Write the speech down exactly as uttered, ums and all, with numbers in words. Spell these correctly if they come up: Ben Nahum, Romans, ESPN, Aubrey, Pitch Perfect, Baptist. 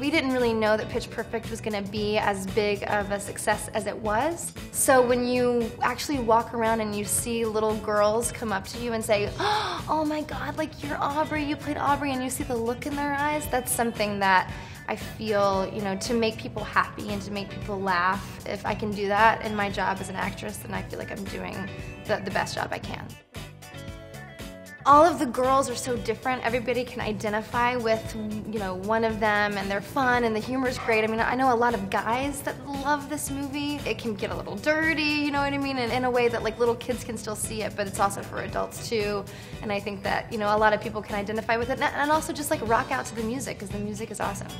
We didn't really know that Pitch Perfect was going to be as big of a success as it was. So when you actually walk around and you see little girls come up to you and say, "Oh my God, like you're Aubrey, you played Aubrey," and you see the look in their eyes, that's something that I feel, you know, to make people happy and to make people laugh. If I can do that in my job as an actress, then I feel like I'm doing the, the best job I can. All of the girls are so different. Everybody can identify with, you know, one of them, and they're fun, and the humor's great. I mean, I know a lot of guys that love this movie. It can get a little dirty, you know what I mean, and in a way that like little kids can still see it, but it's also for adults too. And I think that, you know, a lot of people can identify with it, and also just like rock out to the music, because the music is awesome.